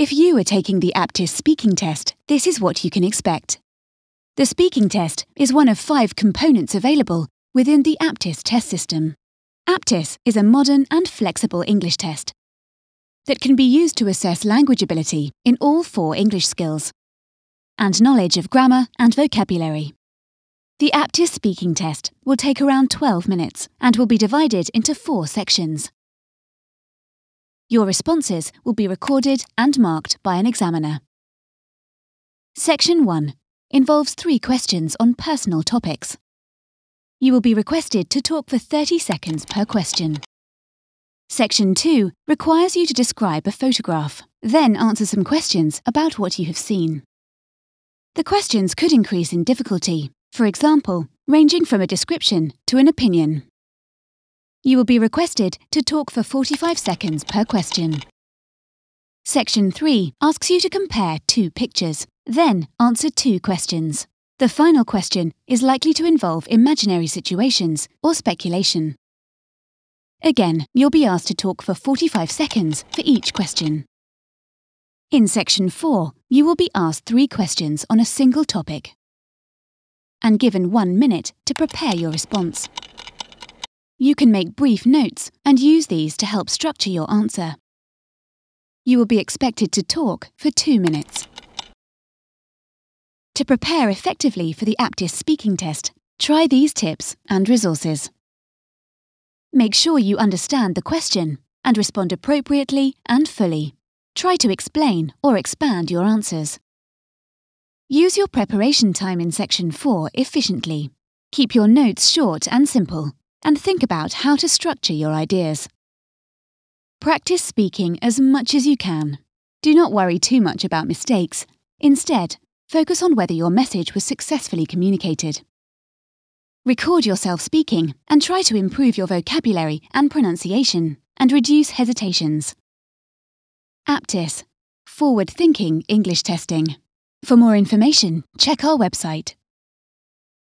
If you are taking the Aptis speaking test, this is what you can expect. The speaking test is one of 5 components available within the Aptis test system. Aptis is a modern and flexible English test that can be used to assess language ability in all 4 English skills and knowledge of grammar and vocabulary. The Aptis speaking test will take around 12 minutes and will be divided into 4 sections. Your responses will be recorded and marked by an examiner. Section 1 involves 3 questions on personal topics. You will be requested to talk for 30 seconds per question. Section 2 requires you to describe a photograph, then answer some questions about what you have seen. The questions could increase in difficulty, for example, ranging from a description to an opinion. You will be requested to talk for 45 seconds per question. Section 3 asks you to compare 2 pictures, then answer 2 questions. The final question is likely to involve imaginary situations or speculation. Again, you'll be asked to talk for 45 seconds for each question. In Section 4, you will be asked 3 questions on a single topic and given 1 minute to prepare your response. You can make brief notes and use these to help structure your answer. You will be expected to talk for 2 minutes. To prepare effectively for the Aptis speaking test, try these tips and resources. Make sure you understand the question and respond appropriately and fully. Try to explain or expand your answers. Use your preparation time in Section 4 efficiently. Keep your notes short and simple, and think about how to structure your ideas. Practice speaking as much as you can. Do not worry too much about mistakes. Instead, focus on whether your message was successfully communicated. Record yourself speaking and try to improve your vocabulary and pronunciation and reduce hesitations. Aptis, forward-thinking English testing. For more information, check our website.